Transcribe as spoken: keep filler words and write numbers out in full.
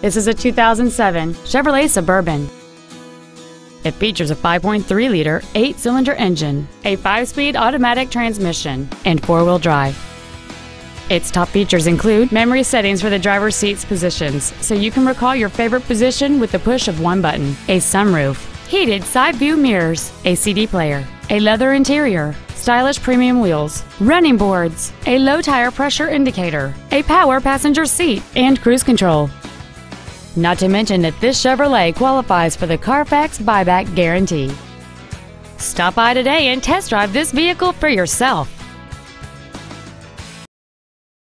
This is a two thousand seven Chevrolet Suburban. It features a five point three liter eight-cylinder engine, a five-speed automatic transmission, and four-wheel drive. Its top features include memory settings for the driver's seat's positions, so you can recall your favorite position with the push of one button, a sunroof, heated side-view mirrors, a C D player, a leather interior, stylish premium wheels, running boards, a low tire pressure indicator, a power passenger seat, and cruise control. Not to mention that this Chevrolet qualifies for the Carfax buyback guarantee. Stop by today and test drive this vehicle for yourself.